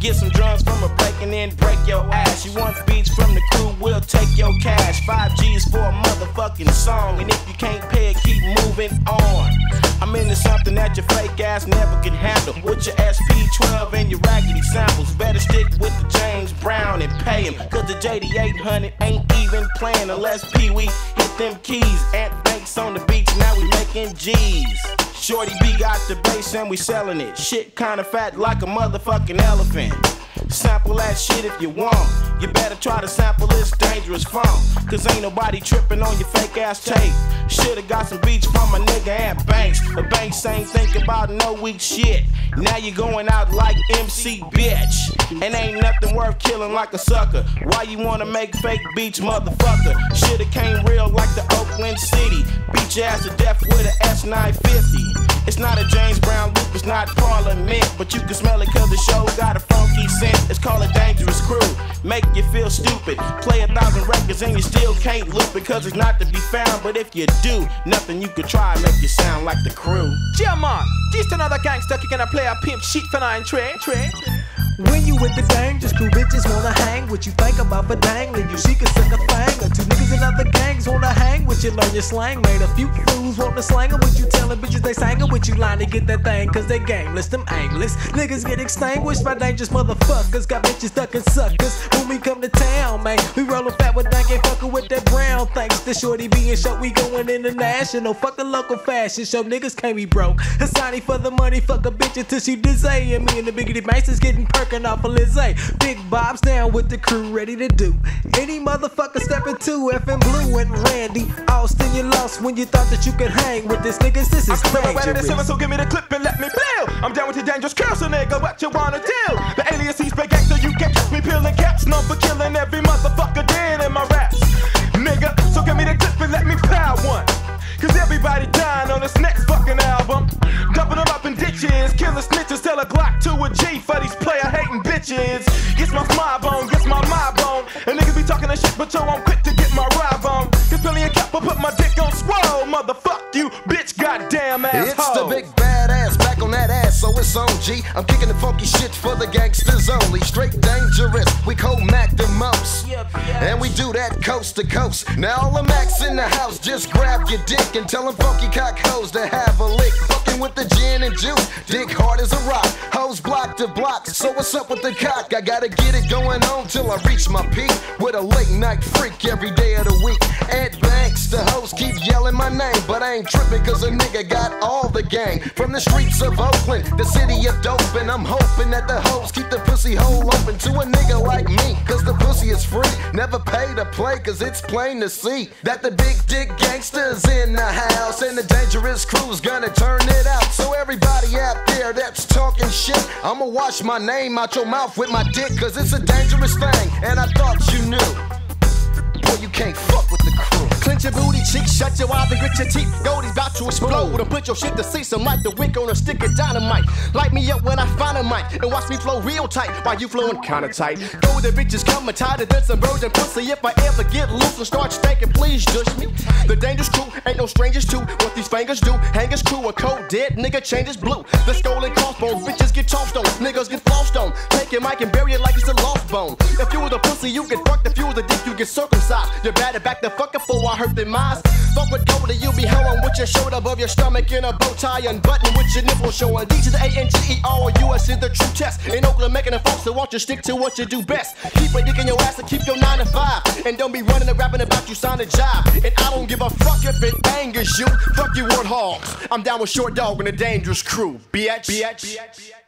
Get some drums from a break and then break your ass. You want beats from the crew, we'll take your cash. 5 G's for a motherfucking song. And if you can't pay it, keep moving on. I'm into something that your fake ass never can handle. With your SP-12 and your raggedy samples, better stick with the James Brown and pay him. Cause the JD-800 ain't even playing unless Pee-wee hit them keys. Ant Banks on the beats, now we making G's. Shorty B got the bass and we selling it. Shit kinda fat like a motherfucking elephant. Sample that shit if you want. You better try to sample this dangerous funk. Cause ain't nobody tripping on your fake ass tape. Shoulda got some beats from my nigga Ant Banks. But Banks ain't thinking about no weak shit. Now you going out like MC, bitch. And ain't nothing worth killing like a sucker. Why you wanna make fake beats, motherfucker? Shoulda came real like the Oakland city. Beat your ass to death with a S950. It's not a James Brown loop, it's not Parliament, but you can smell it cause the show got a funky scent. It's called a Dangerous Crew, make you feel stupid. Play 1,000 records and you still can't loop it cause it's not to be found. But if you do, nothing you could try make you sound like the crew. Yeah man, just another gangster kicking a player pimp shit for Nine-Trey. When you with the Dangerous Crew, bitches wanna hang with you. Think about for dangling you, she could suck a thang or two. Niggas in other gangs wanna hang with you, learn your slang. Made a few fools wanna slang her with you, telling bitches they sang her with you. Line to get that thing, cause they gameless, them anglers. Niggas get extinguished by dangerous motherfuckers. Got bitches ducking suckers when we come to town, man. We rollin' fat with Mac and fuckin' with that brown. Thanks to Shorty B and Short, we goin' international. Fuck a local fashion show, niggas can't be broke. Hassani for the money, fuck a bitch until she dizzy. And me and the biggity mice is getting perfect. Off a Lizzie. Big Bob's down with the crew, ready to do any motherfucker stepping to F and Blue and Randy Austin. You lost when you thought that you could hang with this niggas. This is dangerous. So give me the clip and let me blow. I'm down with the dangerous crew, so nigga, what you wanna do? The alias he's big gangster, you can't catch me peeling caps. Known for killing every motherfucker dead in my raps, nigga. So give me the clip and let me plow one. Cause everybody dying on this next fucking album. Dumping them up in ditches, killing snitches, sell a Glock to a G for these player-hating bitches. Gets my mob on, and niggas be talking that shit, but yo, I'm quick to get my rib on. Cause Billy and Cap will put my dick on swole, motherfuck you, bitch, goddamn asshole. It's the big badass, back on that ass, so it's on G. I'm kicking the funky shit for the gangsters only. Straight dangerous, we call Mac the most. And we do that coast to coast. Now all the Macs in the house, just grab your dick and tell them funky cock hoes to have a lick. Fucking with the gin and juice, dick hard as a rock, hoes block to block. So what's up with the cock? I gotta get it going on till I reach my peak. With a late night freak every day of the week. Ant Banks, the hoes keep yelling my name, but I ain't tripping cause a nigga got all the gang. From the streets of Oakland, the city of dope, and I'm hoping that the hoes keep the pussy hole open to a nigga like me. Cause the pussy is free, never pay to play, cause it's plain to see that the big dick gangsters in the house, and the dangerous crew's gonna turn it out. So everybody out there that's talking shit, I'ma wash my name out your mouth with my dick, cause it's a dangerous thing, and I thought you knew. Boy, you can't fuck with the crew. Clench your booty cheeks, shut your eyes and grit your teeth. Goldy's about to explode and put your shit to cease. I'm like the wick on a stick of dynamite. Light me up when I find a mic and watch me flow real tight while you flowing kinda tight. Golden bitches coming tighter than some virgin pussy. If I ever get loose and start spanking, please just me. The dangerous crew ain't no strangers to what these fingers do. Hangers crew, a cold dead nigga changes blue. The skull and crossbones, bitches get tossed on, niggas get flossed on. Take your mic and bury it like it's a lost bone. If you was a pussy, you get fucked. If you was a dick, you get circumcised. You better back the fuck up for I hurt their minds. Fuck with Goldy, you be hoeing with your shirt above your stomach in a bow tie, unbutton with your nipple showing. D to the A-N-G-E-R, U.S. is the true test. In Oakland, making the folks that want you stick to what you do best. Keep a dick in your ass and keep your 9 to 5. And don't be running and rapping about you sign a job. And I don't give a fuck if it angers you. Fuck you warthogs. I'm down with Short Dog and the Dangerous Crew, bitch.